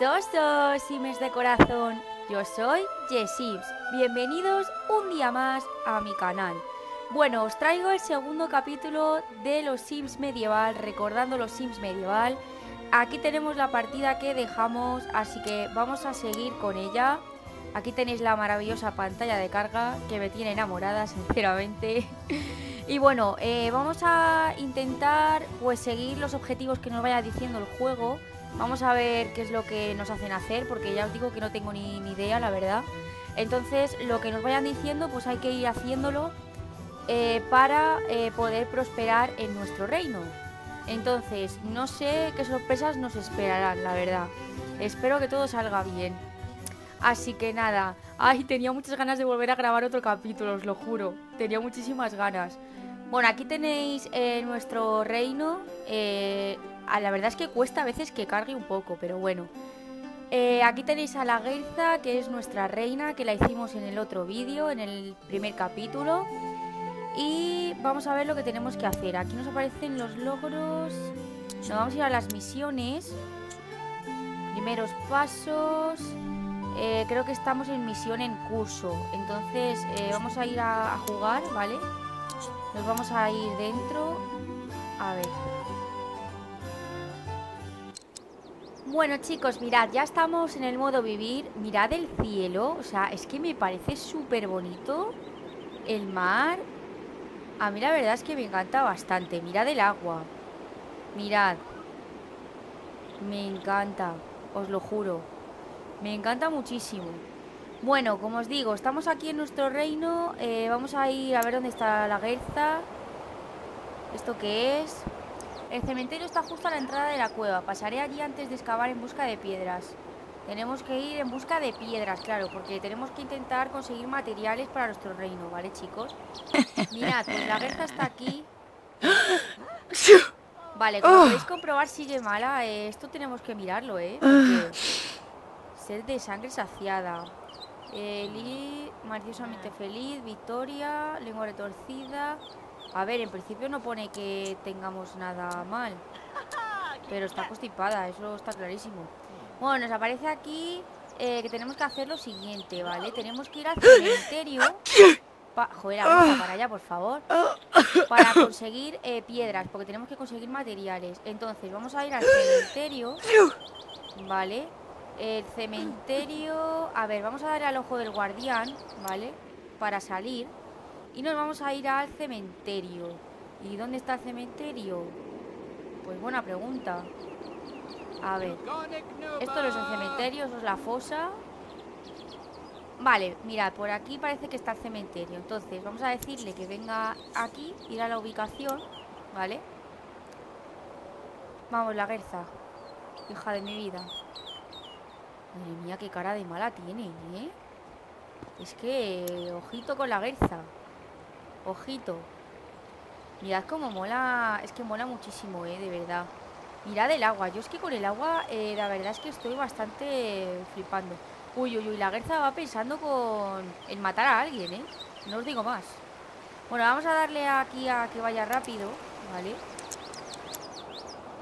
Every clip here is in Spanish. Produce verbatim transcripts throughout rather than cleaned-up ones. Gustosos, Sims de corazón. Yo soy The Sims. Bienvenidos un día más a mi canal. Bueno, os traigo el segundo capítulo de los Sims Medieval, recordando los Sims Medieval. Aquí tenemos la partida que dejamos, así que vamos a seguir con ella. Aquí tenéis la maravillosa pantalla de carga que me tiene enamorada, sinceramente. Y bueno, eh, vamos a intentar pues seguir los objetivos que nos vaya diciendo el juego. Vamos a ver qué es lo que nos hacen hacer, porque ya os digo que no tengo ni, ni idea, la verdad. Entonces, lo que nos vayan diciendo, pues hay que ir haciéndolo. Eh, para eh, poder prosperar en nuestro reino. Entonces, no sé qué sorpresas nos esperarán, la verdad. Espero que todo salga bien. Así que nada. Ay, tenía muchas ganas de volver a grabar otro capítulo, os lo juro. Tenía muchísimas ganas. Bueno, aquí tenéis eh, nuestro reino. eh, La verdad es que cuesta a veces que cargue un poco, pero bueno. Eh, aquí tenéis a la Guerza, que es nuestra reina, que la hicimos en el otro vídeo, en el primer capítulo. Y vamos a ver lo que tenemos que hacer. Aquí nos aparecen los logros. Nos vamos a ir a las misiones. Primeros pasos. eh, Creo que estamos en misión en curso. Entonces eh, vamos a ir a, a jugar, ¿vale? Nos vamos a ir dentro. A ver. Bueno, chicos, mirad, ya estamos en el modo vivir. Mirad el cielo. O sea, es que me parece súper bonito. El mar. A mí la verdad es que me encanta bastante. Mirad el agua. Mirad. Me encanta, os lo juro. Me encanta muchísimo. Bueno, como os digo, estamos aquí en nuestro reino. eh, Vamos a ir a ver dónde está la Guerza. ¿Esto qué es? El cementerio está justo a la entrada de la cueva. Pasaré allí antes de excavar en busca de piedras. Tenemos que ir en busca de piedras, claro, porque tenemos que intentar conseguir materiales para nuestro reino, ¿vale, chicos? Mirad, pues la Guerza está aquí. Vale, como podéis comprobar, sigue mala. Eh, esto tenemos que mirarlo, ¿eh? Porque... Sed de sangre saciada. Eli, maliciosamente feliz, victoria, lengua retorcida... A ver, en principio no pone que tengamos nada mal. Pero está constipada, eso está clarísimo. Bueno, nos aparece aquí eh, que tenemos que hacer lo siguiente, ¿vale? Tenemos que ir al cementerio. Pa Joder, avanza para allá, por favor. Para conseguir eh, piedras, porque tenemos que conseguir materiales. Entonces, vamos a ir al cementerio. ¿Vale? El cementerio... A ver, vamos a darle al ojo del guardián, ¿vale? Para salir. Y nos vamos a ir al cementerio. ¿Y dónde está el cementerio? Pues buena pregunta. A ver, esto no es el cementerio, eso es la fosa. Vale, mirad, por aquí parece que está el cementerio. Entonces vamos a decirle que venga aquí, ir a la ubicación, ¿vale? Vamos, la Guerza, hija de mi vida. Madre mía, qué cara de mala tiene, ¿eh? Es que, ojito con la Guerza. Ojito. Mirad cómo mola, es que mola muchísimo, ¿eh? De verdad. Mirad el agua, yo es que con el agua eh, la verdad es que estoy bastante flipando. Uy, uy, uy, la Guerza va pensando con... en matar a alguien, ¿eh? No os digo más. Bueno, vamos a darle aquí a que vaya rápido, ¿vale?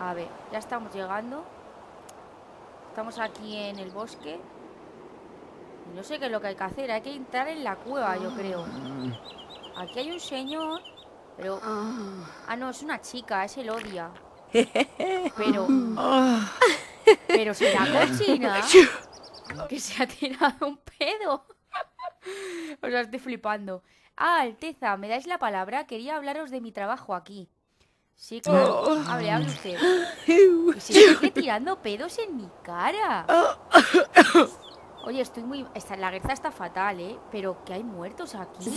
A ver, ya estamos llegando. Estamos aquí en el bosque. No sé qué es lo que hay que hacer, hay que entrar en la cueva, yo creo. Aquí hay un señor, pero... Ah, no, es una chica, es Elodia. Pero... Pero si la cochina que se ha tirado un pedo. O sea, estoy flipando. Ah, Alteza, ¿me dais la palabra? Quería hablaros de mi trabajo aquí. Sí, claro, hable, hable usted. Y se sigue tirando pedos en mi cara. Oye, estoy muy... Esta, la Guerza está fatal, ¿eh? Pero que hay muertos aquí.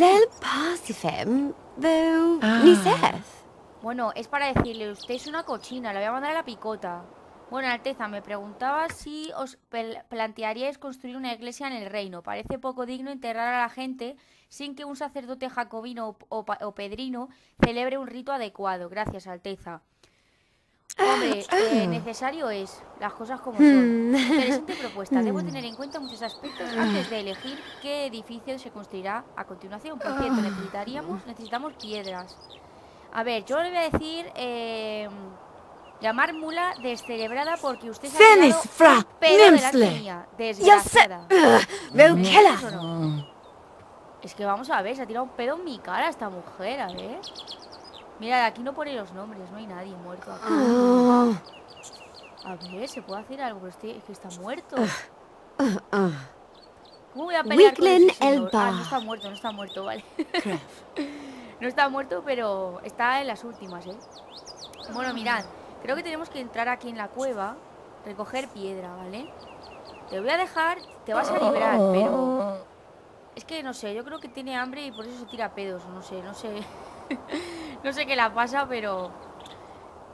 Bueno, es para decirle, usted es una cochina, la voy a mandar a la picota. Bueno, Alteza, me preguntaba si os plantearíais construir una iglesia en el reino. Parece poco digno enterrar a la gente sin que un sacerdote jacobino o, o, o pedrino celebre un rito adecuado. Gracias, Alteza. Hombre, eh, necesario es, las cosas como son. Interesante propuesta, debo tener en cuenta muchos aspectos antes de elegir qué edificio se construirá a continuación. Por cierto, necesitaríamos, necesitamos piedras. A ver, yo le voy a decir eh, Llamar mula descerebrada porque usted se ha quedado un pedo de la mía, desgraciada. Es que vamos a ver, se ha tirado un pedo en mi cara esta mujer, a ver. Mira, aquí no pone los nombres, no hay nadie muerto aquí. Oh. A ver, ¿se puede hacer algo? Es que está muerto. Uh, uh, uh. ¿Cómo voy a pelear con ese señor? Ah, no está muerto, no está muerto, vale. No está muerto, pero está en las últimas, ¿eh? Bueno, mirad, creo que tenemos que entrar aquí en la cueva, recoger piedra, ¿vale? Te voy a dejar, te vas a liberar, pero... Es que no sé, yo creo que tiene hambre y por eso se tira pedos, no sé, no sé... No sé qué la pasa, pero...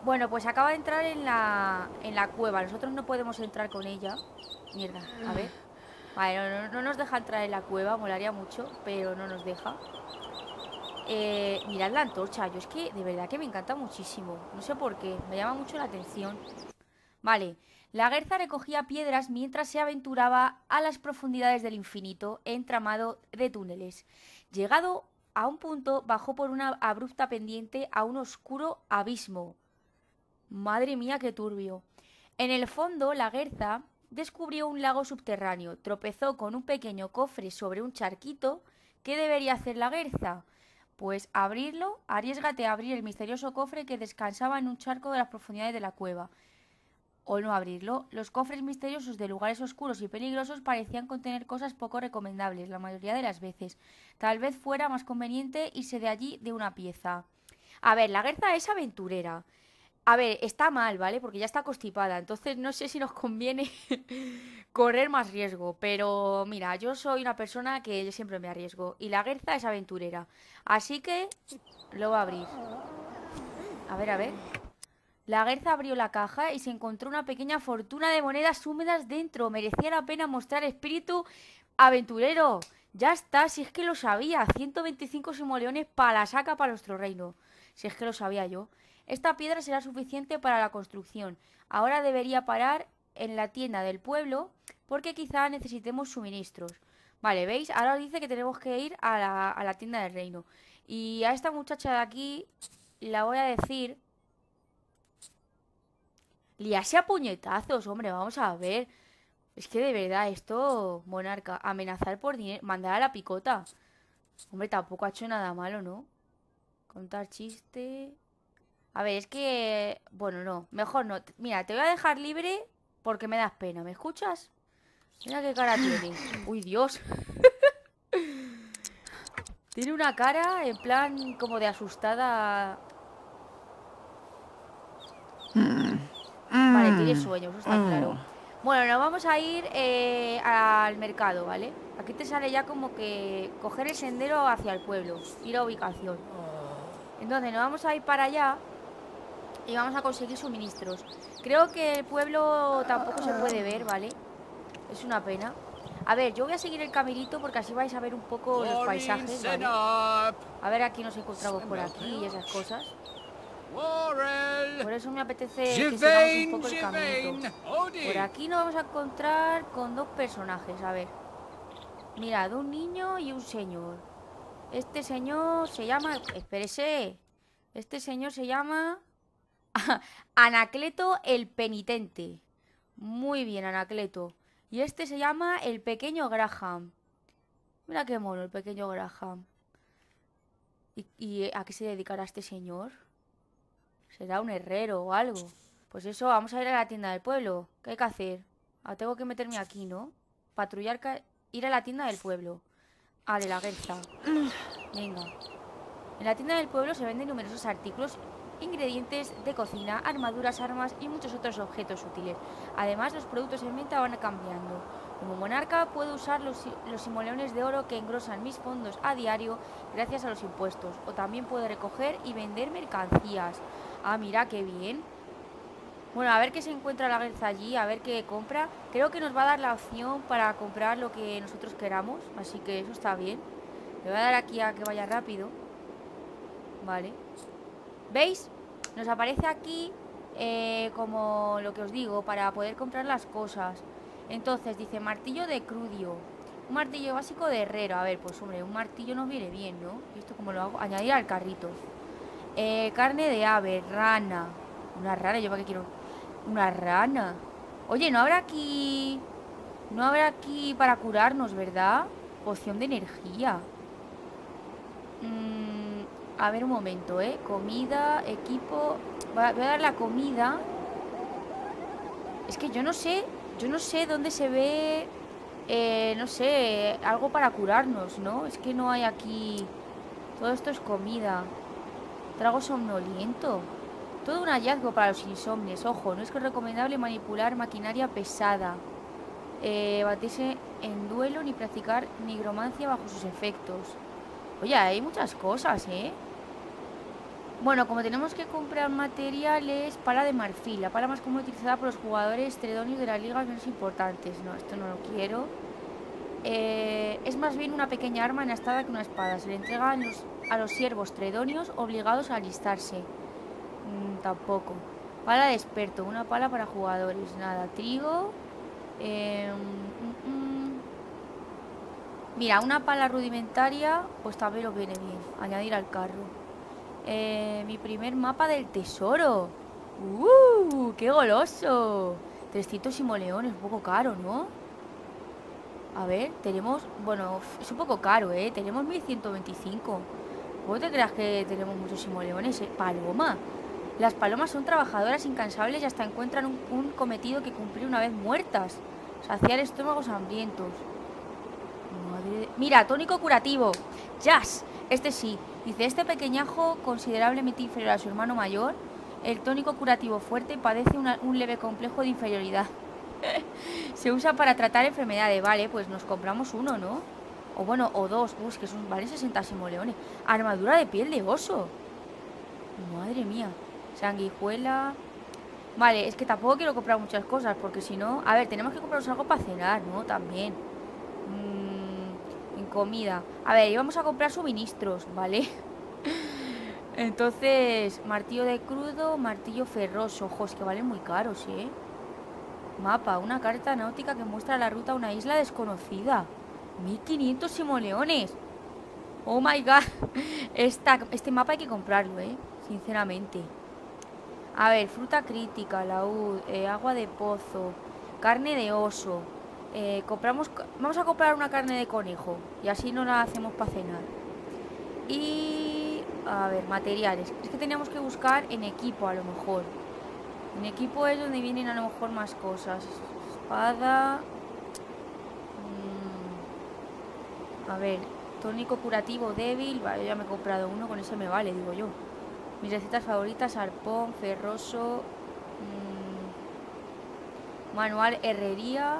Bueno, pues acaba de entrar en la, en la cueva, nosotros no podemos entrar con ella. Mierda, a ver... Vale, no, no nos deja entrar en la cueva, molaría mucho, pero no nos deja. Eh, mirad la antorcha, yo es que de verdad que me encanta muchísimo. No sé por qué, me llama mucho la atención. Vale, la Guerza recogía piedras mientras se aventuraba a las profundidades del infinito entramado de túneles. Llegado a un punto, bajó por una abrupta pendiente a un oscuro abismo. Madre mía, qué turbio. En el fondo, la Guerza descubrió un lago subterráneo. Tropezó con un pequeño cofre sobre un charquito. ¿Qué debería hacer la Guerza? Pues abrirlo, arriésgate a abrir el misterioso cofre que descansaba en un charco de las profundidades de la cueva. O no abrirlo. Los cofres misteriosos de lugares oscuros y peligrosos parecían contener cosas poco recomendables, la mayoría de las veces. Tal vez fuera más conveniente irse de allí de una pieza. A ver, la Guerza es aventurera. A ver, está mal, ¿vale? Porque ya está constipada, entonces no sé si nos conviene correr más riesgo. Pero mira, yo soy una persona que yo siempre me arriesgo. Y la Guerza es aventurera, así que lo va a abrir. A ver, a ver. La Guerza abrió la caja y se encontró una pequeña fortuna de monedas húmedas dentro. Merecía la pena mostrar espíritu aventurero. Ya está, si es que lo sabía. ciento veinticinco simoleones para la saca para nuestro reino. Si es que lo sabía yo. Esta piedra será suficiente para la construcción. Ahora debería parar en la tienda del pueblo porque quizá necesitemos suministros. Vale, ¿veis? Ahora os dice que tenemos que ir a la, a la tienda del reino. Y a esta muchacha de aquí la voy a decir... Liarse a puñetazos, hombre, vamos a ver. Es que de verdad esto, monarca, amenazar por dinero, mandar a la picota. Hombre, tampoco ha hecho nada malo, ¿no? Contar chiste... A ver, es que... Bueno, no, mejor no. Mira, te voy a dejar libre porque me das pena. ¿Me escuchas? Mira qué cara tiene. Uy, Dios. Tiene una cara en plan como de asustada. Vale, tiene sueños, eso está claro. Bueno, nos vamos a ir eh, al mercado, ¿vale? Aquí te sale ya como que coger el sendero hacia el pueblo. Ir a ubicación. Entonces nos vamos a ir para allá y vamos a conseguir suministros. Creo que el pueblo tampoco se puede ver, ¿vale? Es una pena. A ver, yo voy a seguir el caminito porque así vais a ver un poco los paisajes, ¿vale? A ver, aquí nos encontramos por aquí y esas cosas. Por eso me apetece que sigamos un poco el caminito. Por aquí nos vamos a encontrar con dos personajes, a ver. Mirad, un niño y un señor. Este señor se llama... Espérese. Este señor se llama... Anacleto el Penitente. Muy bien, Anacleto. Y este se llama el pequeño Graham. Mira qué mono el pequeño Graham. ¿Y, y a qué se dedicará este señor? ¿Será un herrero o algo? Pues eso, vamos a ir a la tienda del pueblo. ¿Qué hay que hacer? Ah, tengo que meterme aquí, ¿no? Patrullar, ir a la tienda del pueblo. Ah, de la Guerza. Venga. En la tienda del pueblo se venden numerosos artículos, ingredientes de cocina, armaduras, armas y muchos otros objetos útiles. Además, los productos en venta van cambiando. Como monarca puedo usar los, los simoleones de oro que engrosan mis fondos a diario gracias a los impuestos. O también puedo recoger y vender mercancías. Ah, mira, qué bien. Bueno, a ver qué se encuentra la Guerza allí, a ver qué compra. Creo que nos va a dar la opción para comprar lo que nosotros queramos, así que eso está bien. Le voy a dar aquí a que vaya rápido. Vale. ¿Veis? Nos aparece aquí eh, como lo que os digo, para poder comprar las cosas. Entonces dice martillo de crudio. Un martillo básico de herrero. A ver, pues hombre, un martillo nos viene bien, ¿no? ¿Y esto cómo lo hago? Añadir al carrito. eh, Carne de ave, rana, Una rana, yo para qué quiero una rana. Oye, no habrá aquí... No habrá aquí para curarnos, ¿verdad? Poción de energía. mm, A ver un momento, ¿eh? Comida, equipo. Voy a, voy a dar la comida. Es que yo no sé. Yo no sé dónde se ve... Eh, no sé, algo para curarnos, ¿no? Es que no hay aquí... Todo esto es comida. Trago somnoliento. Todo un hallazgo para los insomnes. Ojo, no es que recomendable manipular maquinaria pesada, eh, batirse en duelo, ni practicar nigromancia bajo sus efectos. Oye, hay muchas cosas, ¿eh? Bueno, como tenemos que comprar materiales, pala de marfil, la pala más común utilizada por los jugadores tredonios de las ligas menos importantes. No, esto no lo quiero. Eh, es más bien una pequeña arma enastada que una espada. Se le entrega a los, a los siervos tredonios obligados a alistarse. Mm, tampoco. Pala de experto, una pala para jugadores. Nada, trigo. Eh, mm, mm. Mira, una pala rudimentaria, pues también os viene bien. Añadir al carro. Eh, mi primer mapa del tesoro. ¡Uh! ¡Qué goloso! trescientos simoleones, un poco caro, ¿no? A ver, tenemos... Bueno, es un poco caro, ¿eh? Tenemos mil ciento veinticinco. ¿Vos te creas que tenemos muchos simoleones, eh? Paloma. Las palomas son trabajadoras incansables y hasta encuentran un, un cometido que cumplir una vez muertas: saciar estómagos hambrientos. Madre de... Mira, tónico curativo. ¡Jazz! Este sí. Dice, este pequeñajo, considerablemente inferior a su hermano mayor, el tónico curativo fuerte, padece una, un leve complejo de inferioridad. Se usa para tratar enfermedades. Vale, pues nos compramos uno, ¿no? O bueno, o dos. Uy, que son, valen sesenta simoleones. Armadura de piel de oso. Madre mía. Sanguijuela. Vale, es que tampoco quiero comprar muchas cosas, porque si no... A ver, tenemos que comprarnos algo para cenar, ¿no? También. Comida. A ver, íbamos a comprar suministros, ¿vale? Entonces, martillo de crudo, martillo ferroso. Ojos, que valen muy caros, ¿eh? Mapa, una carta náutica que muestra la ruta a una isla desconocida. mil quinientos simoleones. Oh my god. Esta, este mapa hay que comprarlo, ¿eh? Sinceramente. A ver, fruta crítica, laúd, eh, agua de pozo, carne de oso. Eh, compramos, vamos a comprar una carne de conejo y así no la hacemos para cenar. Y... a ver, materiales. Es que teníamos que buscar en equipo, a lo mejor. En equipo es donde vienen a lo mejor más cosas. Espada. mm. A ver, tónico curativo débil. Vale, ya me he comprado uno, con ese me vale, digo yo. Mis recetas favoritas: arpón, ferroso, mm. manual, herrería.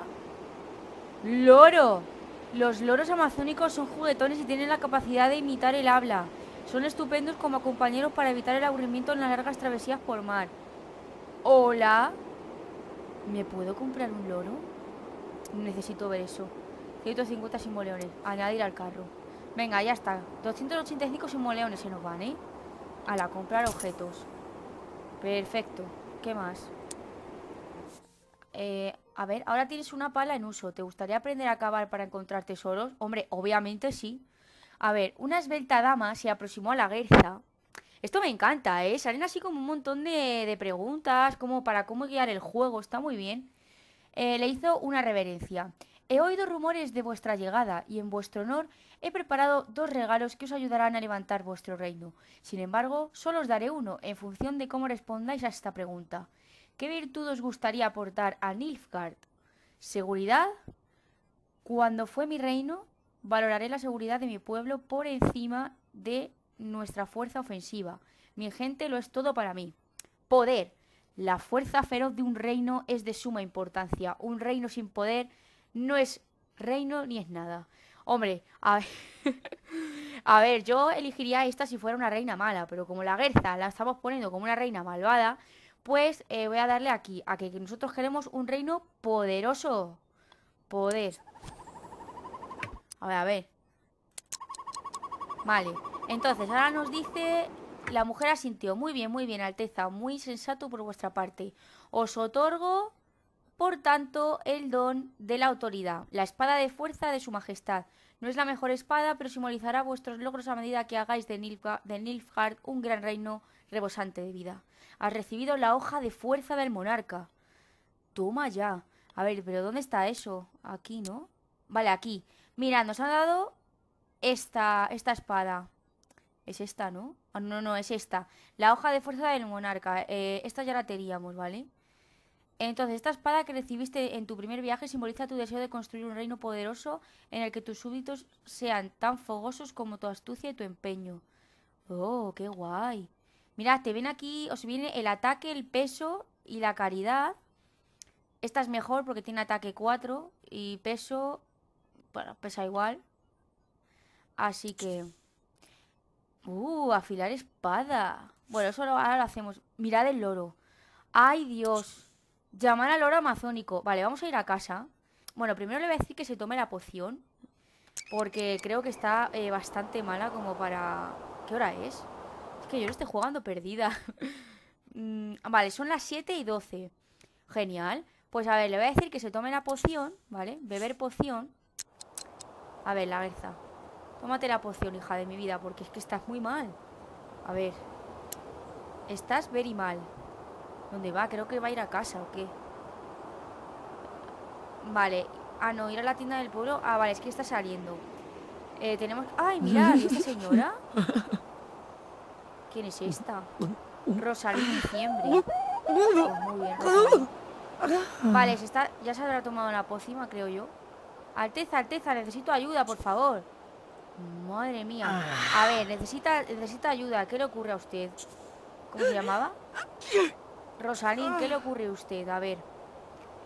¡Loro! Los loros amazónicos son juguetones y tienen la capacidad de imitar el habla. Son estupendos como compañeros para evitar el aburrimiento en las largas travesías por mar. ¡Hola! ¿Me puedo comprar un loro? Necesito ver eso. ciento cincuenta simoleones. Añadir al carro. Venga, ya está. doscientos ochenta y cinco simoleones se nos van, ¿eh? A la comprar objetos. Perfecto. ¿Qué más? Eh... A ver, ahora tienes una pala en uso. ¿Te gustaría aprender a cavar para encontrar tesoros? Hombre, obviamente sí. A ver, una esbelta dama se aproximó a la Guerza. Esto me encanta, ¿eh? Salen así como un montón de, de preguntas, como para cómo guiar el juego. Está muy bien. Eh, le hizo una reverencia. He oído rumores de vuestra llegada y en vuestro honor he preparado dos regalos que os ayudarán a levantar vuestro reino. Sin embargo, solo os daré uno en función de cómo respondáis a esta pregunta. ¿Qué virtud os gustaría aportar a Nilfgaard? ¿Seguridad? Cuando fue mi reino, valoraré la seguridad de mi pueblo por encima de nuestra fuerza ofensiva. Mi gente lo es todo para mí. Poder. La fuerza feroz de un reino es de suma importancia. Un reino sin poder no es reino ni es nada. Hombre, a ver, a ver, yo elegiría esta si fuera una reina mala, pero como la Guerza la estamos poniendo como una reina malvada... Pues eh, voy a darle aquí, a que nosotros queremos un reino poderoso. Poder. A ver, a ver. Vale, entonces ahora nos dice... La mujer asintió. Muy bien, muy bien, Alteza. Muy sensato por vuestra parte. Os otorgo, por tanto, el don de la autoridad. La espada de fuerza de su majestad. No es la mejor espada, pero simbolizará vuestros logros a medida que hagáis de Nilfgaard un gran reino rebosante de vida. Has recibido la hoja de fuerza del monarca. Toma ya. A ver, pero ¿dónde está eso? Aquí, ¿no? Vale, aquí. Mira, nos ha dado esta, esta espada. Es esta, ¿no? Ah, no, no, es esta. La hoja de fuerza del monarca. Eh, esta ya la teníamos, ¿vale? Entonces, esta espada que recibiste en tu primer viaje simboliza tu deseo de construir un reino poderoso en el que tus súbditos sean tan fogosos como tu astucia y tu empeño. ¡Oh, qué guay! Mirad, te ven aquí, os viene el ataque, el peso y la caridad. Esta es mejor porque tiene ataque cuatro y peso, bueno, pesa igual. Así que... ¡Uh, afilar espada! Bueno, eso ahora lo hacemos. Mirad el loro. ¡Ay, Dios! Llamar al oro amazónico. Vale, vamos a ir a casa. Bueno, primero le voy a decir que se tome la poción, porque creo que está eh, bastante mala como para... ¿Qué hora es? Es que yo lo estoy jugando perdida. mm, Vale, son las siete y doce. Genial. Pues a ver, le voy a decir que se tome la poción, ¿vale? Beber poción. A ver, la Guerza, tómate la poción, hija de mi vida, porque es que estás muy mal. A ver, estás very mal. ¿Dónde va? Creo que va a ir a casa, ¿o qué? Vale. Ah, no, ir a la tienda del pueblo. Ah, vale, es que está saliendo. Eh, tenemos... ¡Ay, mirad! ¿Esta señora? ¿Quién es esta? Rosalía de Siempre. Oh, muy bien, Rosalía. Vale, se está... ya se habrá tomado la pócima, creo yo. Alteza, Alteza, necesito ayuda, por favor. Madre mía. A ver, necesita, necesita ayuda. ¿Qué le ocurre a usted? ¿Cómo se llamaba? Rosalín, ¿qué le ocurre a usted? A ver,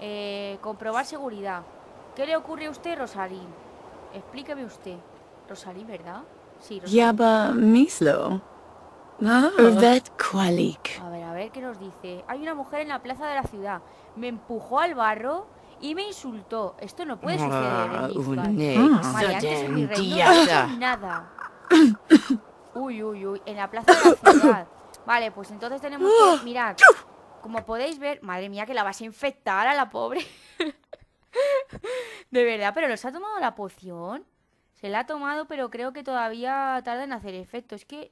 eh, comprobar seguridad. ¿Qué le ocurre a usted, Rosalín? Explíqueme usted. Rosalín, ¿verdad? Sí, Rosalín. Yaba mislo. A ver, a ver, ¿qué nos dice? Hay una mujer en la plaza de la ciudad. Me empujó al barro y me insultó. Esto no puede suceder en Nilfgaard. Vale, antes en mi reino no hay nada. Uy, uy, uy, en la plaza de la ciudad. Vale, pues entonces tenemos que... Mirad, como podéis ver... Madre mía, que la vas a infectar a la pobre. De verdad, pero ¿nos ha tomado la poción? Se la ha tomado, pero creo que todavía tarda en hacer efecto. Es que...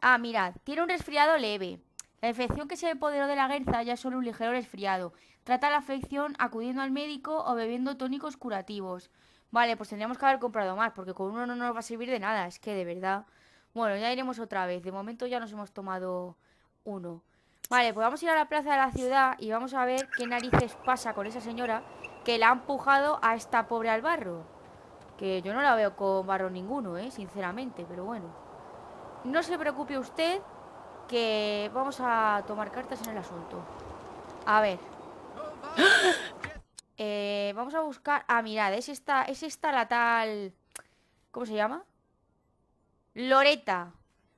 Ah, mirad, tiene un resfriado leve. La infección que se apoderó de la Guerza ya es solo un ligero resfriado. Trata la afección acudiendo al médico o bebiendo tónicos curativos. Vale, pues tendríamos que haber comprado más, porque con uno no nos va a servir de nada. Es que de verdad... Bueno, ya iremos otra vez. De momento ya nos hemos tomado uno. Vale, pues vamos a ir a la plaza de la ciudad y vamos a ver qué narices pasa con esa señora que la ha empujado a esta pobre al barro. Que yo no la veo con barro ninguno, eh, sinceramente, pero bueno. No se preocupe usted, que vamos a tomar cartas en el asunto. A ver. Eh, vamos a buscar... Ah, mirad, es esta, es esta la tal... ¿Cómo se llama? Loretta,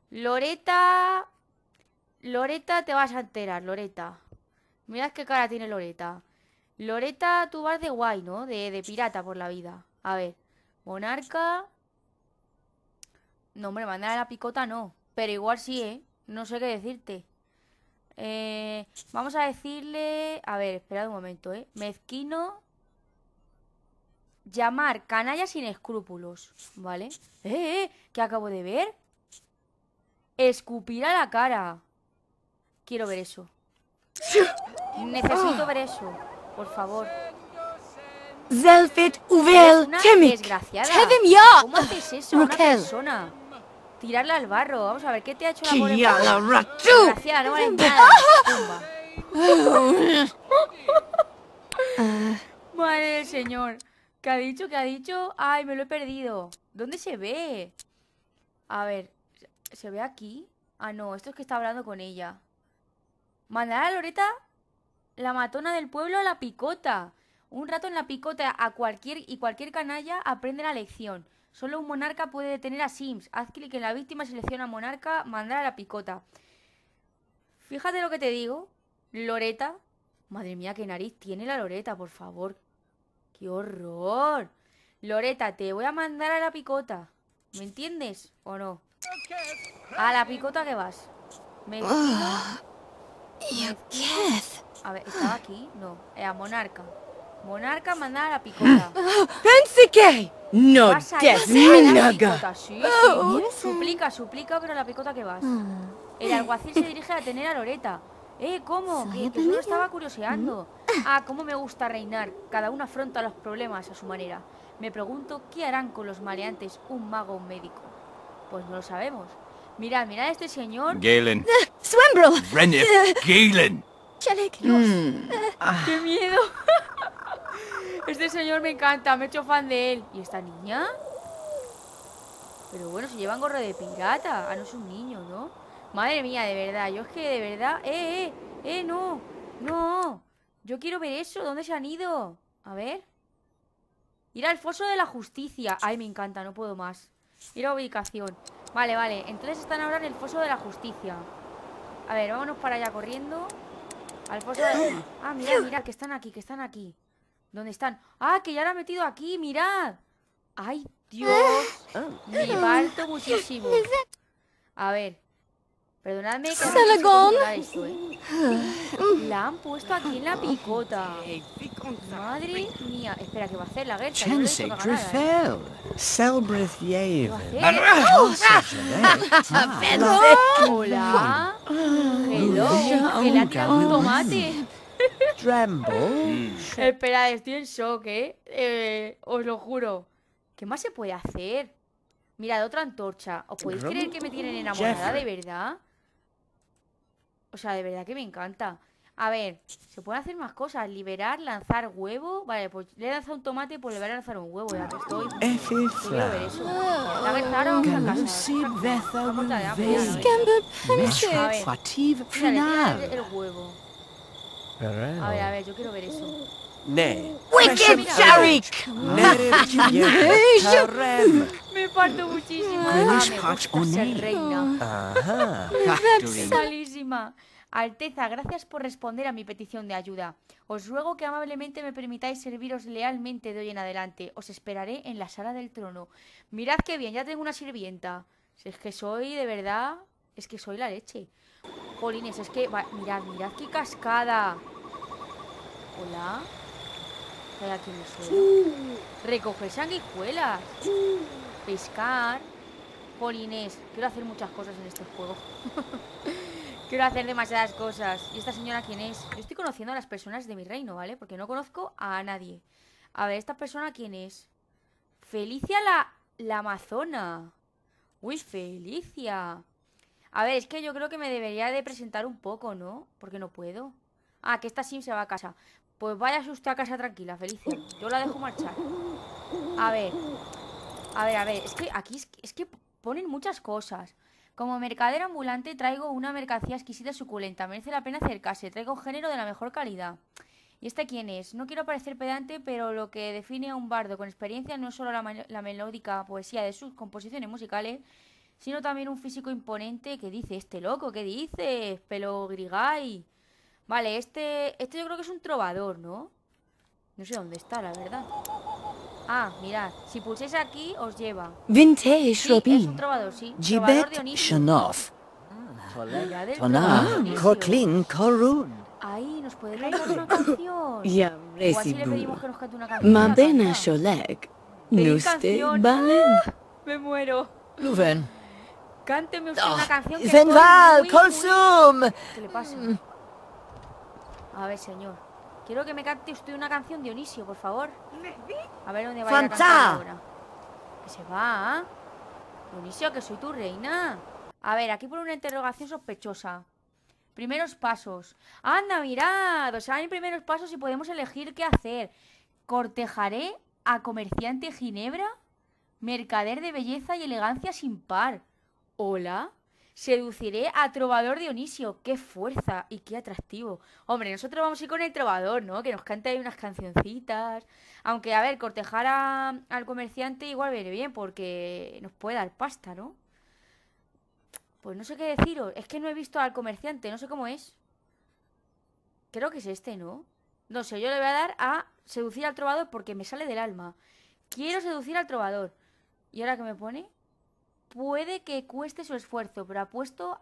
Loretta, Loretta, te vas a enterar, Loretta. Mirad qué cara tiene Loretta. Loretta, tú vas de guay, ¿no? De, de pirata por la vida. A ver, monarca. No, hombre, mandar a la picota no. Pero igual sí, ¿eh? No sé qué decirte. Eh, vamos a decirle... A ver, esperad un momento, ¿eh? Mezquino... Llamar canalla sin escrúpulos, ¿vale? ¡Eh, eh! ¿Qué acabo de ver? Escupir a la cara. Quiero ver eso. Necesito ver eso, por favor. Zelfit Uvel, desgraciada. ¿Cómo haces eso a una persona? Tirarla al barro. Vamos a ver, ¿qué te ha hecho la pobre? Desgraciada, no vale nada. Madre del señor. ¿Qué ha dicho? ¿Qué ha dicho? ¡Ay, me lo he perdido! ¿Dónde se ve? A ver, ¿se ve aquí? Ah, no, esto es que está hablando con ella. Mandar a Loretta, la matona del pueblo, a la picota. Un rato en la picota a cualquier y cualquier canalla aprende la lección. Solo un monarca puede detener a Sims. Haz clic en la víctima, selecciona monarca, mandar a la picota. Fíjate lo que te digo, Loretta. Madre mía, qué nariz tiene la Loretta, por favor. ¡Qué horror! Loretta, te voy a mandar a la picota. ¿Me entiendes o no? A la picota que vas. Me... A ver, ¿estaba aquí? No, era monarca. Monarca, mandar a la picota. Pensé que... No, te... Suplica, suplica, pero a la picota que vas. El alguacil se dirige a tener a Loretta. Eh, ¿cómo? Que, que solo estaba curioseando. Ah, cómo me gusta reinar. Cada uno afronta los problemas a su manera. Me pregunto, ¿qué harán con los maleantes un mago o un médico? Pues no lo sabemos. Mirad, mirad a este señor... Galen. ¡Swembro! ¡Renef! ¡Galen! Mm. Ah. ¡Qué miedo! Este señor me encanta, me he hecho fan de él. ¿Y esta niña? Pero bueno, se llevan gorro de pirata. Ah, no es un niño, ¿no? Madre mía, de verdad. Yo es que de verdad... ¡Eh, eh! ¡Eh, no! ¡No! Yo quiero ver eso. ¿Dónde se han ido? A ver... Ir al foso de la justicia. Ay, me encanta, no puedo más. Ir a ubicación. Vale, vale. Entonces están ahora en el foso de la justicia. A ver, vámonos para allá corriendo. Al foso de... Ah, mirad, mirad, que están aquí, que están aquí. ¿Dónde están? Ah, que ya lo han metido aquí, mirad. Ay, Dios. Me falto muchísimo. A ver. Perdonadme que no esto, ¿eh? La han puesto aquí en la picota. Madre mía. Espera, ¿qué va a hacer la Guerza? No ganada, ¿eh? Hola. Hello. Que le ha tirado un tomate. Esperad, estoy en shock, ¿eh? ¿eh? Os lo juro. ¿Qué más se puede hacer? Mirad, otra antorcha. ¿Os podéis creer que me tienen enamorada, de verdad? O sea, de verdad que me encanta. A ver, se pueden hacer más cosas. Liberar, lanzar huevo. Vale, pues le he lanzado un tomate, pues le voy a lanzar un huevo. Ya que estoy... Quiero ver eso. La Guerza en la casa. Vamos a la puerta. A ver, el huevo. A ver, a ver, yo quiero ver eso. ¡Ne! ¡Wicked Sharik! Me parto muchísimo. Ah, me gusta ser reina. Ajá. Salísima. Alteza, gracias por responder a mi petición de ayuda. Os ruego que amablemente me permitáis serviros lealmente de hoy en adelante. Os esperaré en la sala del trono. Mirad qué bien, ya tengo una sirvienta. Si es que soy, de verdad, es que soy la leche. Jolines, es que... Va, mirad, mirad qué cascada. Hola. Aquí recoger sanguijuelas. Pescar. Polines, quiero hacer muchas cosas en este juego. Quiero hacer demasiadas cosas. ¿Y esta señora quién es? Yo estoy conociendo a las personas de mi reino, ¿vale? Porque no conozco a nadie. A ver, ¿esta persona quién es? Felicia la, la amazona. Uy, Felicia. A ver, es que yo creo que me debería de presentar un poco, ¿no? Porque no puedo. Ah, que esta sim se va a casa. Pues váyase usted a casa tranquila, Felicia. Yo la dejo marchar. A ver. A ver, a ver. Es que aquí es que, es que ponen muchas cosas. Como mercader ambulante traigo una mercancía exquisita y suculenta. Merece la pena acercarse. Traigo género de la mejor calidad. ¿Y este quién es? No quiero parecer pedante, pero lo que define a un bardo con experiencia no es solo la, la melódica poesía de sus composiciones musicales, sino también un físico imponente. ¿Qué dice este loco? ¿Qué dice? Pelo grigay. Vale, este este yo creo que es un trovador, ¿no? No sé dónde está, la verdad. Ah, mirad, si pulséis aquí, os lleva. Vintage sí, Robin. Es un trovador, sí. Trovador Dionisio. Ahí nos puede cantar una canción. Ya, o así le pedimos que nos cante una canción. Mabena Sholek. No esté, vale. Me muero. Lo ven. Cánteme usted una canción que es muy, Colsum. ¿Qué le pasa? A ver, señor. Quiero que me cante usted una canción, Dionisio, por favor. A ver dónde va a cantar ahora. Que se va, ¿eh? Dionisio, que soy tu reina. A ver, aquí por una interrogación sospechosa. Primeros pasos. Anda, mirad. O sea, hay primeros pasos y podemos elegir qué hacer. Cortejaré a comerciante Ginebra, mercader de belleza y elegancia sin par. Hola. Seduciré a trovador Dionisio. ¡Qué fuerza y qué atractivo! Hombre, nosotros vamos a ir con el trovador, ¿no? Que nos cante ahí unas cancioncitas. Aunque, a ver, cortejar a, al comerciante igual viene bien, porque nos puede dar pasta, ¿no? Pues no sé qué deciros. Es que no he visto al comerciante, no sé cómo es. Creo que es este, ¿no? No sé, yo le voy a dar a seducir al trovador porque me sale del alma. Quiero seducir al trovador. ¿Y ahora qué me pone? Puede que cueste su esfuerzo, pero apuesto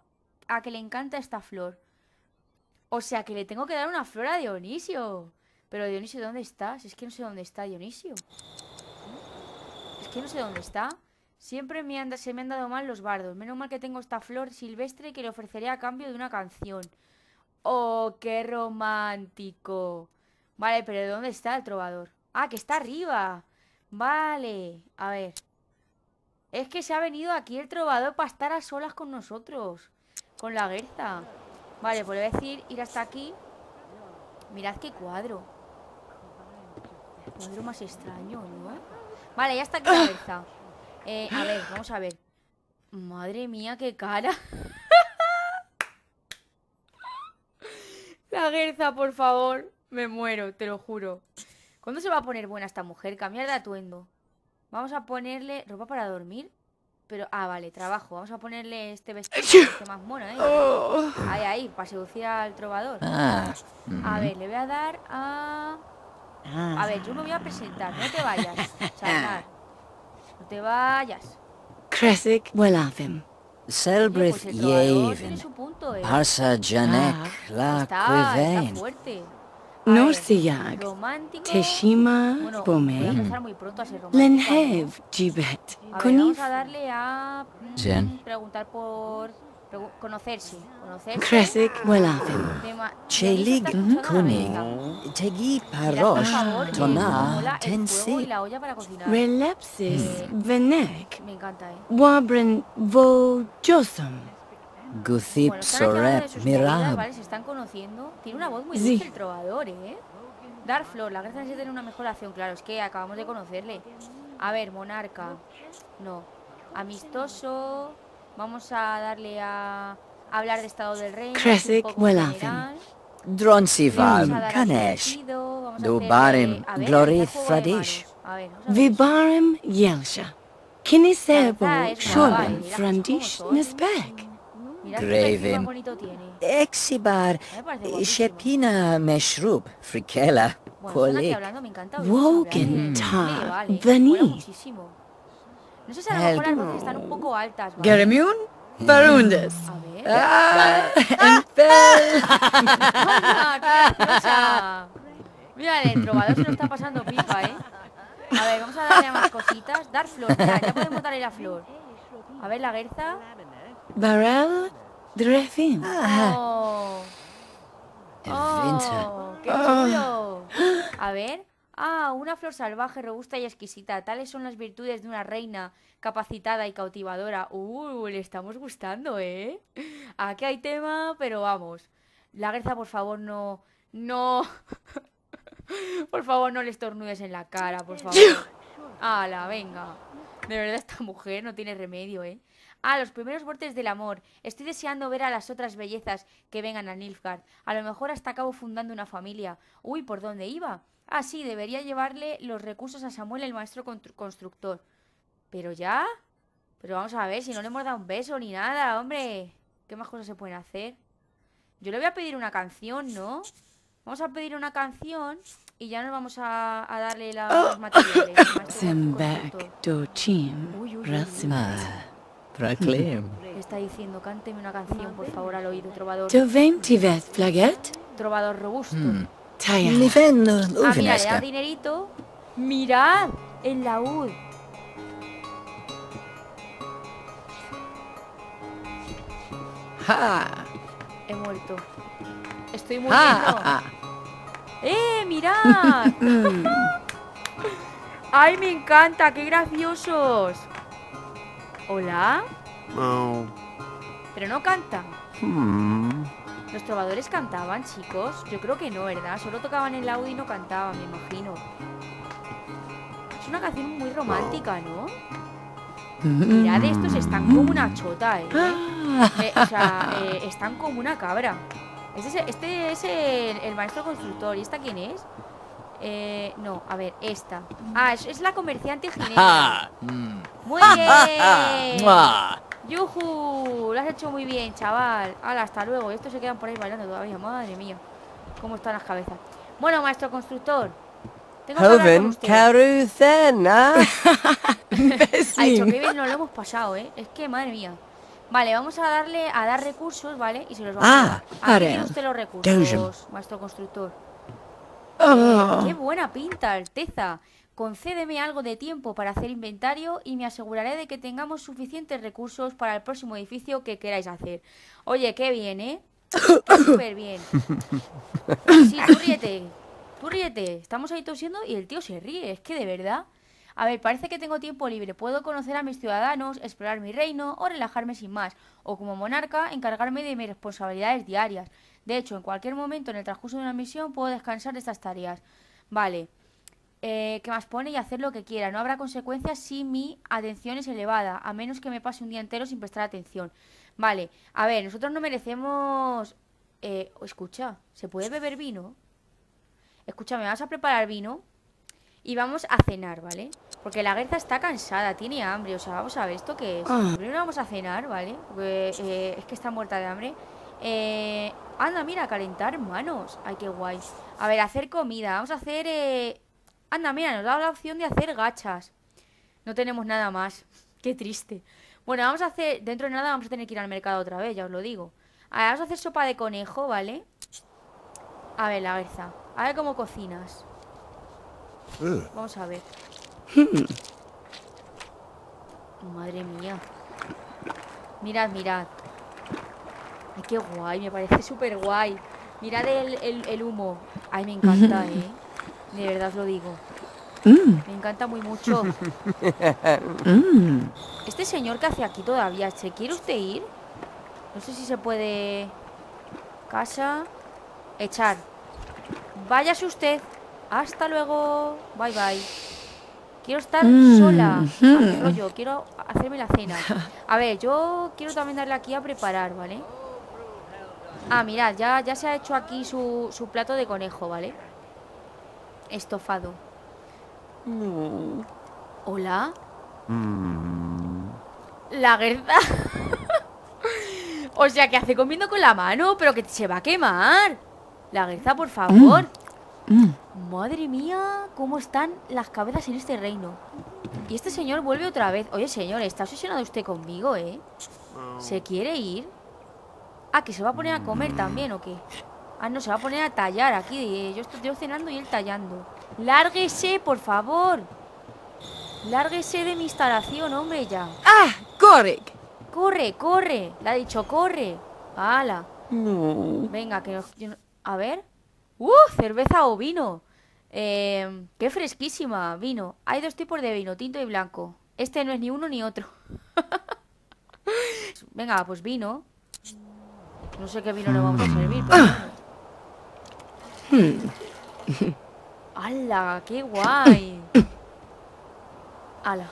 a que le encanta esta flor. O sea, que le tengo que dar una flor a Dionisio. Pero Dionisio, ¿dónde estás? Es que no sé dónde está Dionisio. Es que no sé dónde está. Siempre me han, se me han dado mal los bardos. Menos mal que tengo esta flor silvestre que le ofreceré a cambio de una canción. ¡Oh, qué romántico! Vale, pero ¿dónde está el trovador? ¡Ah, que está arriba! Vale, a ver. Es que se ha venido aquí el trovador para estar a solas con nosotros, con la Guerza. Vale, pues le voy a decir ir hasta aquí. Mirad qué cuadro. El cuadro más extraño, ¿no? Vale, ya está aquí la Guerza. Eh, a ver, vamos a ver. Madre mía, qué cara. La Guerza, por favor. Me muero, te lo juro. ¿Cuándo se va a poner buena esta mujer? Cambiar de atuendo. Vamos a ponerle ropa para dormir. Pero, ah, vale, trabajo. Vamos a ponerle este vestido que más mono, ¿eh? Ahí, ahí, para seducir al trovador. A ver, le voy a dar a... A ver, yo me voy a presentar. No te vayas, Sanar. No te vayas. Cresic, Welafem. Selbreath Yeven. Arsa Janek, la Quivain. Está fuerte. Norciag, Teshima, Bomen, Lenhev, Jibet, Conif, Jen, Kresik, Welafin, Chelig, Konig, Tegi, Parosh, Tona, Tensi, Relepsis, Venek, Wabren, Vo, Josam. Guthip, bueno, Sorep, Mirab. Vale, se están conociendo. Tiene una voz muy dulce, sí, el trovador, ¿eh? Dar flor, la Guerza necesita tener una mejor acción. Claro, es que acabamos de conocerle. A ver, monarca. No. Amistoso. Vamos a darle a... a hablar de estado del rey. Kresik, Welafin. Dronsival, Kanesh. Dubarem, Glorith, Fradish. Vibarem, Yelsha. Kinisebo, Shoren, Frandish, Nesbek. Graven, Exibar, Shepina, Meshrub, Frikela, Kolek, Wogen, Tar, Vanit, Geremion, Barundes, Enfel. Mira, el trovador se lo está pasando pipa, ¿eh? A ver, vamos a darle a más cositas. Dar flor, ya, ya podemos darle la flor. A ver, la Guerza. Barrel, Drefin. Oh. Oh, ¡qué chulo! A ver. Ah, una flor salvaje, robusta y exquisita. Tales son las virtudes de una reina capacitada y cautivadora. Uh, le estamos gustando, ¿eh? Aquí hay tema, pero vamos. La Guerza, por favor, no... No... Por favor, no le estornudes en la cara, por favor. ¡Hala, venga! De verdad, esta mujer no tiene remedio, ¿eh? Ah, los primeros bordes del amor. Estoy deseando ver a las otras bellezas que vengan a Nilfgaard. A lo mejor hasta acabo fundando una familia. Uy, ¿por dónde iba? Ah, sí, debería llevarle los recursos a Samuel, el maestro constructor. ¿Pero ya? Pero vamos a ver, si no le hemos dado un beso ni nada, hombre. ¿Qué más cosas se pueden hacer? Yo le voy a pedir una canción, ¿no? Vamos a pedir una canción y ya nos vamos a, a darle la, oh, los materiales. Sembak, Dochim, Rasma. Está diciendo, cánteme una canción, por favor, al oído, trovador. Trovador robusto. Ah, mira, le da dinerito. Mirad, el laúd. He muerto. Estoy muriendo. ¡Eh, mirad! ¡Ay, me encanta! ¡Qué graciosos! ¿Hola? No. Pero no canta. Hmm. ¿Los trovadores cantaban, chicos? Yo creo que no, ¿verdad? Solo tocaban el laúd y no cantaban, me imagino. Es una canción muy romántica, ¿no? Mirad, estos están como una chota, ¿eh? eh o sea, eh, están como una cabra. Este es, este es el, el maestro constructor. ¿Y esta quién es? Eh, no, a ver, esta. Ah, es, es la comerciante Ginebra. ¡Muy bien! ¡Yujú! Lo has hecho muy bien, chaval. Hala, hasta luego. Estos se quedan por ahí bailando todavía. Madre mía, cómo están las cabezas. Bueno, maestro constructor, tengo que hablar con usted. Ha dicho que bien nos lo hemos pasado, ¿eh? Es que, madre mía. Vale, vamos a darle a dar recursos, ¿vale? Y se los vamos ah, a dar. ¿A qué tiene usted los recursos, maestro constructor? Eh, ¡Qué buena pinta, Alteza! Concédeme algo de tiempo para hacer inventario y me aseguraré de que tengamos suficientes recursos para el próximo edificio que queráis hacer. Oye, qué bien, ¿eh? Súper bien. Sí, tú ríete. Tú ríete. Estamos ahí tosiendo y el tío se ríe. Es que de verdad. A ver, parece que tengo tiempo libre. Puedo conocer a mis ciudadanos, explorar mi reino o relajarme sin más. O como monarca, encargarme de mis responsabilidades diarias. De hecho, en cualquier momento en el transcurso de una misión puedo descansar de estas tareas. Vale. Eh, que más pone y hacer lo que quiera. No habrá consecuencias si mi atención es elevada, a menos que me pase un día entero sin prestar atención. Vale, a ver, nosotros no merecemos... Eh, escucha, ¿se puede beber vino? Escúchame, vamos a preparar vino y vamos a cenar, ¿vale? Porque la Guerza está cansada, tiene hambre. O sea, vamos a ver, ¿esto qué es? Primero vamos a cenar, ¿vale? Porque, eh, es que está muerta de hambre. eh, Anda, mira, calentar manos. Ay, qué guay. A ver, hacer comida, vamos a hacer... Eh, Anda, mira, nos da la opción de hacer gachas. No tenemos nada más. Qué triste. Bueno, vamos a hacer... Dentro de nada vamos a tener que ir al mercado otra vez, ya os lo digo. A ver, vamos a hacer sopa de conejo, ¿vale? A ver, la Guerza, a ver cómo cocinas. Vamos a ver. Madre mía. Mirad, mirad. Ay, qué guay, me parece súper guay. Mirad el, el, el humo. Ay, me encanta, ¿eh? De verdad os lo digo. Mm. Me encanta muy mucho. Mm. Este señor que hace aquí todavía, ¿se quiere usted ir? No sé si se puede... Casa... Echar. Váyase usted. Hasta luego. Bye, bye. Quiero estar mm. sola. Mm. Rollo, quiero hacerme la cena. A ver, yo quiero también darle aquí a preparar, ¿vale? Ah, mirad, ya, ya se ha hecho aquí su, su plato de conejo, ¿vale? Estofado. No. Hola. Mm. La Guerza. O sea, que hace comiendo con la mano, pero que se va a quemar. La Guerza, por favor. Mm. Mm. Madre mía, cómo están las cabezas en este reino. Y este señor vuelve otra vez. Oye, señor, está obsesionado usted conmigo, ¿eh? ¿Se quiere ir? Ah, que se va a poner a comer también, ¿o qué? Ah, no, se va a poner a tallar aquí. Yo estoy cenando y él tallando. ¡Lárguese, por favor! ¡Lárguese de mi instalación, hombre, ya! ¡Ah! ¡Corre! ¡Corre, corre! Le ha dicho, corre. ¡Hala! No. Venga, que nos... Yo... A ver... ¡Uh! Cerveza o vino. Eh, ¡Qué fresquísima! Vino. Hay dos tipos de vino, tinto y blanco. Este no es ni uno ni otro. Venga, pues vino. No sé qué vino le vamos a servir, pero... Bueno. ¡Hala! ¡Qué guay! ¡Hala!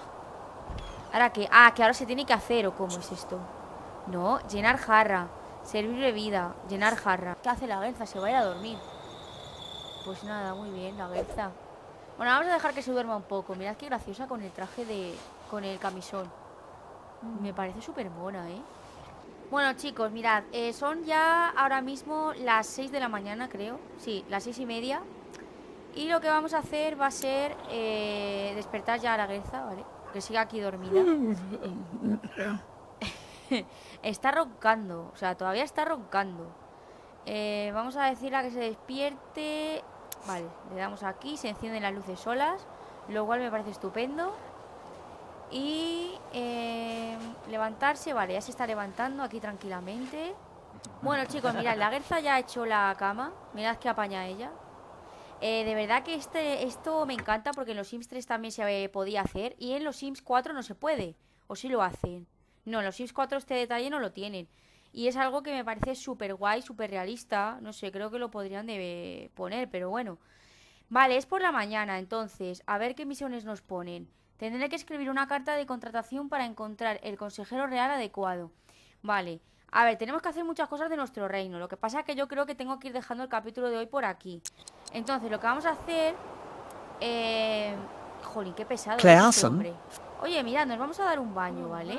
¿Ahora qué? Ah, que ahora se tiene que hacer, ¿o cómo es esto? No, llenar jarra. Servir bebida, llenar jarra. ¿Qué hace la Guerza? Se va a ir a dormir. Pues nada, muy bien, la Guerza. Bueno, vamos a dejar que se duerma un poco. Mirad qué graciosa con el traje de... Con el camisón. Me parece súper mona, ¿eh? Bueno, chicos, mirad, eh, son ya ahora mismo las seis de la mañana, creo. Sí, las seis y media. Y lo que vamos a hacer va a ser eh, despertar ya a la Guerza, ¿vale? Que siga aquí dormida. Está roncando, o sea, todavía está roncando. eh, Vamos a decirle a que se despierte. Vale, le damos aquí, se encienden las luces solas, lo cual me parece estupendo. Y eh, levantarse, vale, ya se está levantando aquí tranquilamente. Bueno, chicos, mirad, la Guerza ya ha hecho la cama. Mirad que apaña ella. eh, De verdad que este, esto me encanta, porque en los Sims tres también se podía hacer. Y en los Sims cuatro no se puede. O si sí lo hacen. No, en los Sims cuatro este detalle no lo tienen. Y es algo que me parece súper guay, súper realista. No sé, creo que lo podrían de poner, pero bueno. Vale, es por la mañana, entonces. A ver qué misiones nos ponen. Tendré que escribir una carta de contratación para encontrar el consejero real adecuado. Vale, a ver, tenemos que hacer muchas cosas de nuestro reino. Lo que pasa es que yo creo que tengo que ir dejando el capítulo de hoy por aquí. Entonces, lo que vamos a hacer... Eh... Jolín, qué pesado este hombre. Oye, mirad, nos vamos a dar un baño, ¿vale?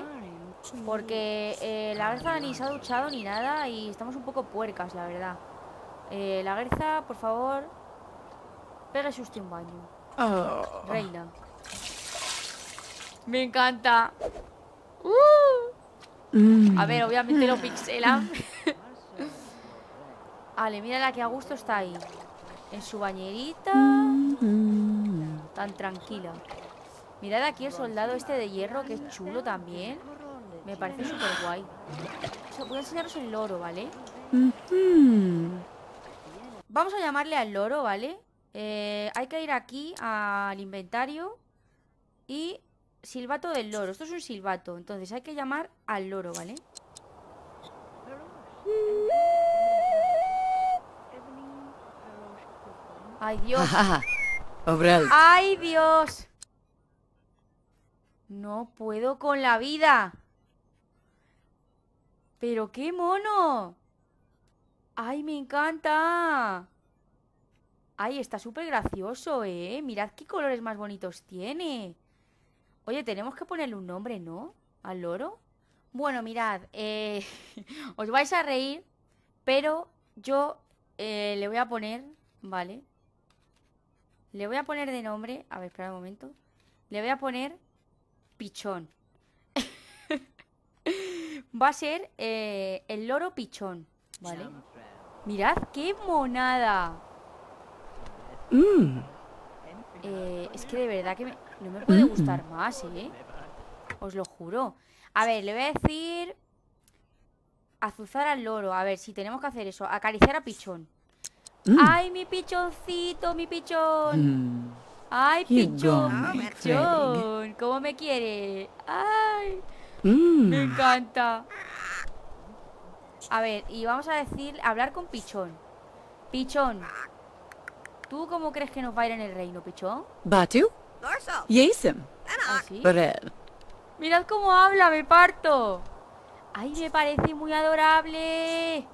Porque eh, la Guerza ni se ha duchado ni nada y estamos un poco puercas, la verdad. eh, La Guerza, por favor, pégase usted un baño. Reina. Me encanta. uh. A ver, obviamente lo pixelan. Vale, mira la que a gusto está ahí en su bañerita. tan tranquila. Mirad aquí el soldado este de hierro, que es chulo también. Me parece súper guay. O sea, voy a enseñaros el loro, ¿vale? Mm-hmm. Vamos a llamarle al loro, ¿vale? Eh, hay que ir aquí al inventario y silbato del loro. Esto es un silbato, entonces hay que llamar al loro, ¿vale? ¡Ay, Dios! ¡Ay, Dios! No puedo con la vida. ¡Pero qué mono! ¡Ay, me encanta! ¡Ay, está súper gracioso, eh! Mirad qué colores más bonitos tiene. Oye, tenemos que ponerle un nombre, ¿no? Al loro. Bueno, mirad, eh, os vais a reír, pero yo eh, le voy a poner, ¿vale? Le voy a poner de nombre, a ver, espera un momento. Le voy a poner Pichón. Va a ser eh, el loro Pichón, ¿vale? Mirad qué monada. Mm. eh, Es que de verdad que me, no me puede mm. gustar más, ¿eh? Os lo juro. A ver, le voy a decir azuzar al loro. A ver, si tenemos que hacer eso, acariciar a Pichón. mm. ¡Ay, mi pichoncito, mi pichón! Mm. ¡Ay, pichón, pichón! ¿Cómo me quiere? ¡Ay! Mm. Me encanta. A ver, y vamos a decir, hablar con Pichón. Pichón, ¿tú cómo crees que nos va a ir en el reino, Pichón? ¿Batu? ¿Yesem? ¿Así? Mirad cómo habla, me parto. Ay, me parece muy adorable.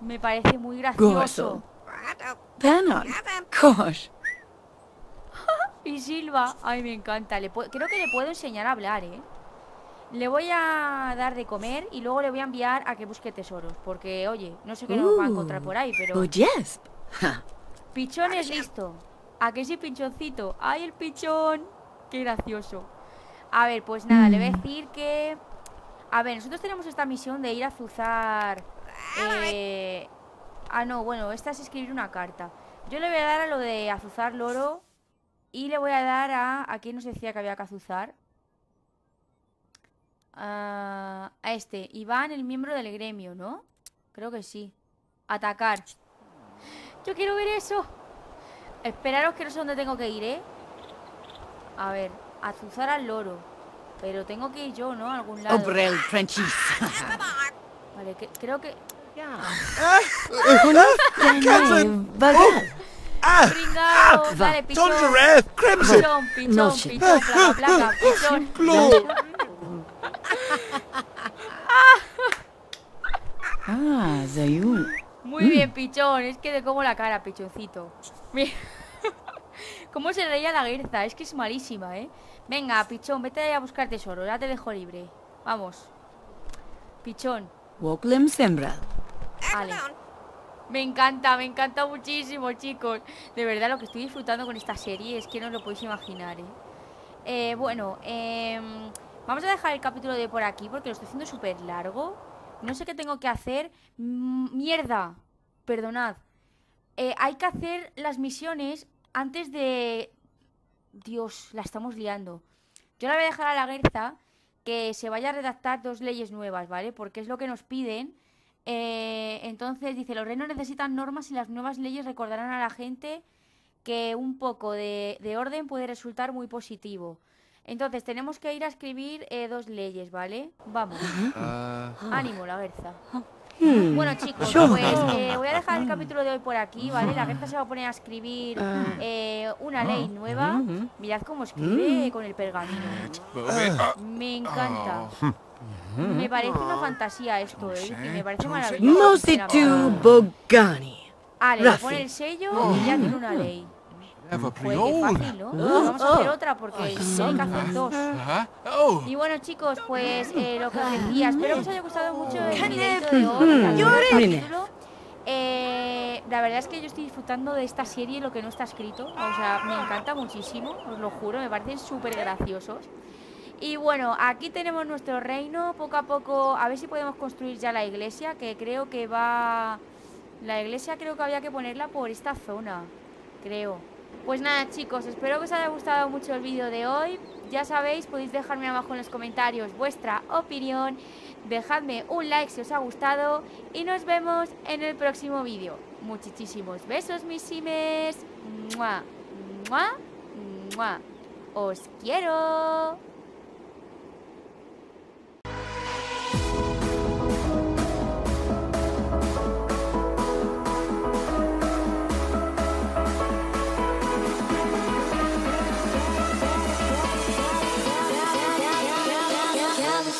Me parece muy gracioso. Y silba. Ay, me encanta. Le Creo que le puedo enseñar a hablar, ¿eh? Le voy a dar de comer y luego le voy a enviar a que busque tesoros. Porque, oye, no sé qué nos va a encontrar por ahí, pero... Pichón es listo. ¿A qué sí, pichoncito? ¡Ay, el pichón! ¡Qué gracioso! A ver, pues nada, le voy a decir que... A ver, nosotros tenemos esta misión de ir a azuzar... Eh... Ah, no, bueno, esta es escribir una carta. Yo le voy a dar a lo de azuzar loro. Y le voy a dar a... ¿A quién nos decía que había que azuzar? Uh, a este, Iván, el miembro del gremio, ¿no? Creo que sí. Atacar. Yo quiero ver eso. Esperaros, que no sé dónde tengo que ir, ¿eh? A ver, azuzar al loro. Pero tengo que ir yo, ¿no? A algún lado. Obrel, Francis. Vale, que, creo que... ¡Hola! ¡Ah! ¡Pringao! ¡Dale, pichón! ¡Pichón, pichón, pichón, placa, placa, pichón! ¡Ah, Zayul! Muy bien, Pichón. Es que de como la cara, pichoncito. Mira. Cómo se reía la Guerza. Es que es malísima, ¿eh? Venga, Pichón, vete a buscar tesoro. Ya te dejo libre. Vamos. Pichón. Woklem Sembra. Vale. Me encanta, me encanta muchísimo, chicos. De verdad, lo que estoy disfrutando con esta serie es que no os lo podéis imaginar, ¿eh? Eh, bueno, eh, vamos a dejar el capítulo de por aquí porque lo estoy haciendo súper largo. No sé qué tengo que hacer. Mierda, perdonad. Eh, hay que hacer las misiones antes de... Dios, la estamos liando. Yo la voy a dejar a la Guerza que se vaya a redactar dos leyes nuevas, ¿vale? Porque es lo que nos piden. Eh, entonces dice, los reinos necesitan normas y las nuevas leyes recordarán a la gente que un poco de, de orden puede resultar muy positivo. Entonces tenemos que ir a escribir eh, dos leyes, ¿vale? Vamos. uh... Ánimo, la Guerza. hmm. Bueno, chicos, pues eh, voy a dejar el capítulo de hoy por aquí, ¿vale? La Guerza se va a poner a escribir eh, una ley nueva. Mirad cómo escribe con el pergamino. Me encanta. Me parece una fantasía esto, ¿eh? Y me parece maravilloso. Vale, le pone el sello y ya tiene una ley. Pues qué fácil, ¿no? Vamos a hacer otra porque hay que hacer dos. Y bueno, chicos, pues eh, lo que os decía. Espero que os haya gustado mucho el video de hoy. Eh, la verdad es que yo estoy disfrutando de esta serie, lo que no está escrito. O sea, me encanta muchísimo, os lo juro. Me parecen súper graciosos. Y bueno, aquí tenemos nuestro reino. Poco a poco, a ver si podemos construir ya la iglesia, que creo que va... La iglesia creo que había que ponerla por esta zona, creo. Pues nada, chicos, espero que os haya gustado mucho el vídeo de hoy. Ya sabéis, podéis dejarme abajo en los comentarios vuestra opinión. Dejadme un like si os ha gustado y nos vemos en el próximo vídeo. Muchísimos besos, mis simes. ¡Mua! ¡Mua! ¡Mua! ¡Os quiero!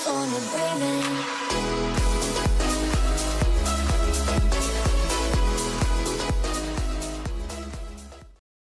On the